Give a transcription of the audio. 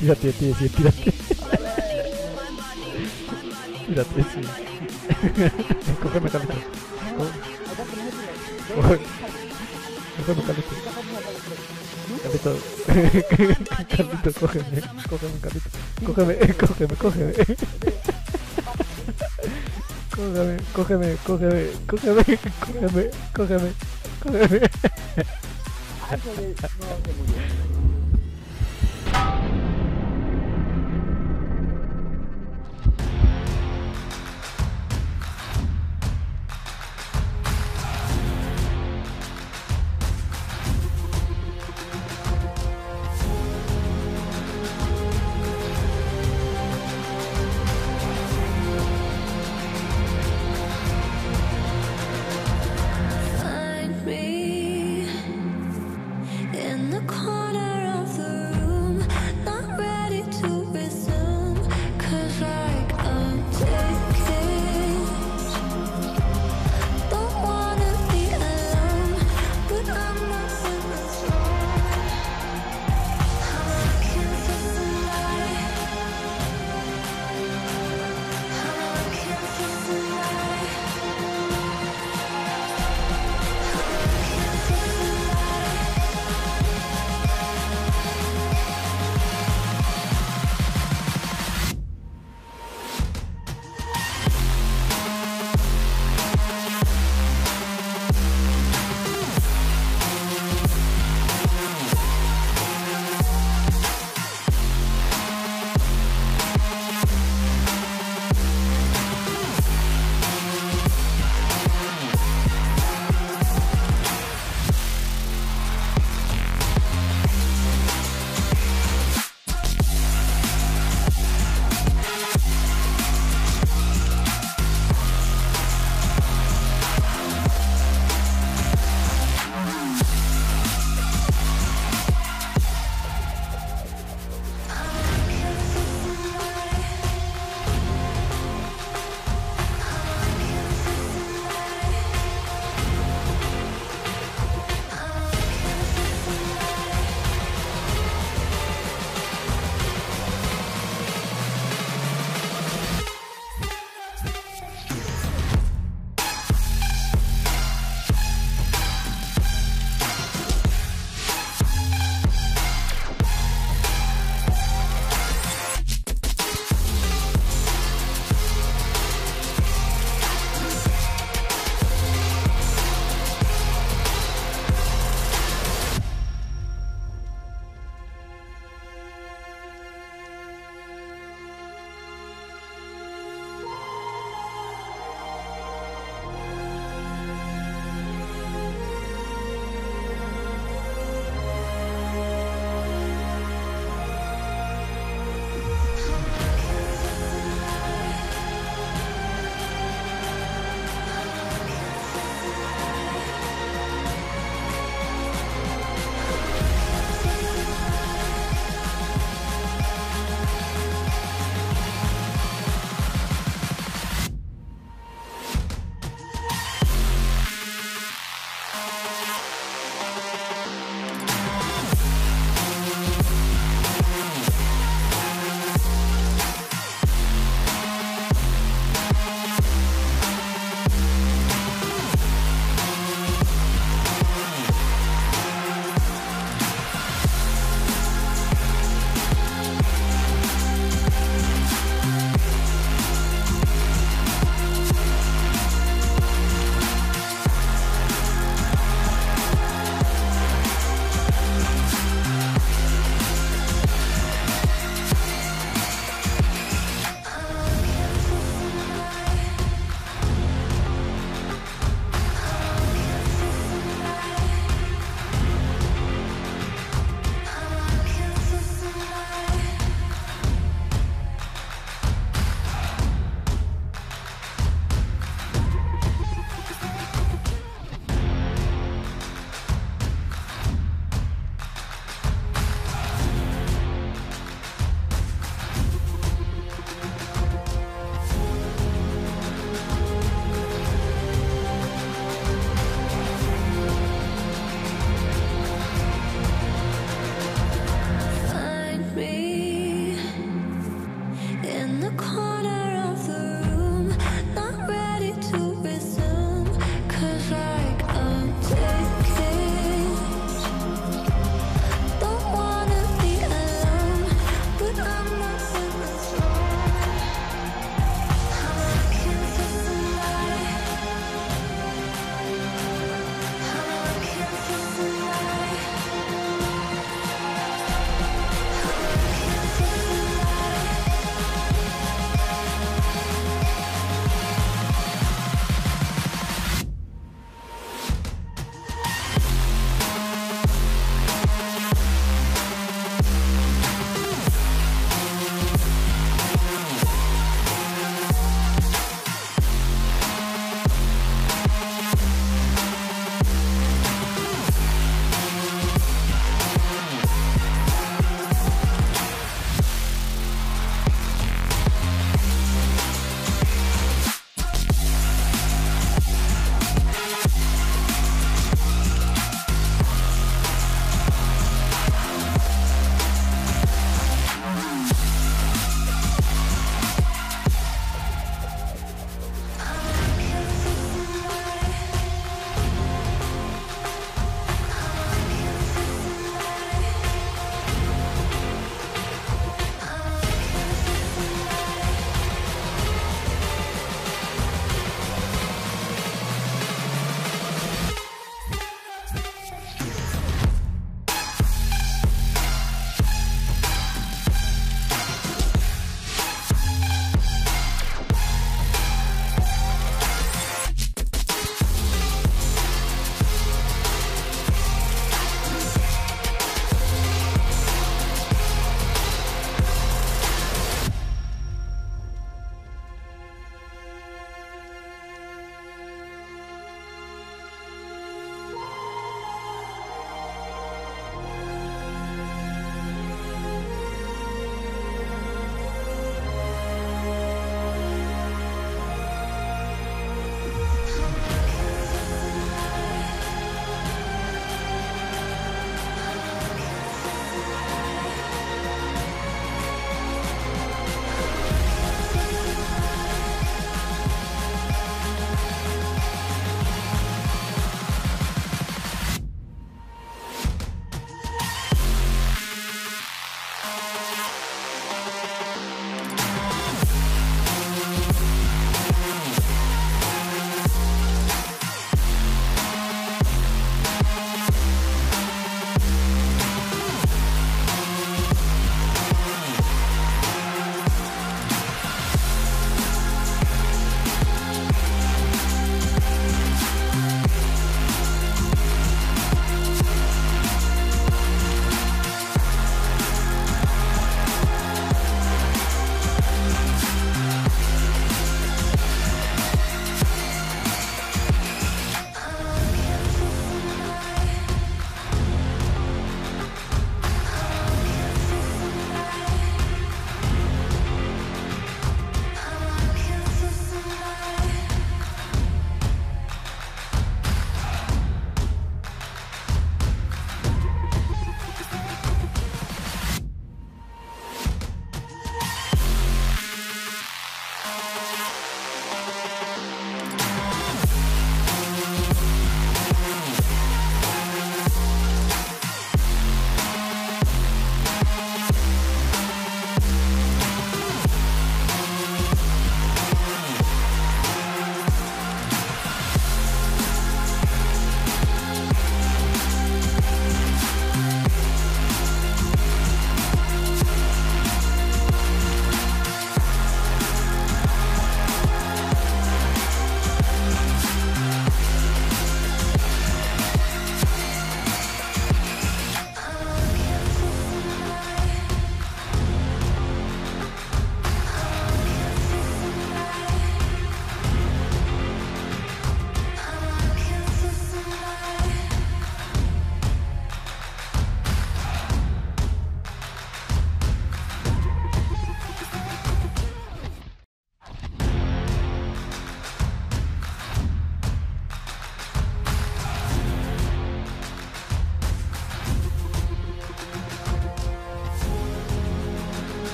Pírate, sí, pírate. Pírate, sí. Cógeme caleta. Cógeme caleta. Caleta, cógeme caleta. Cógeme. Cógeme. Find me in the corner.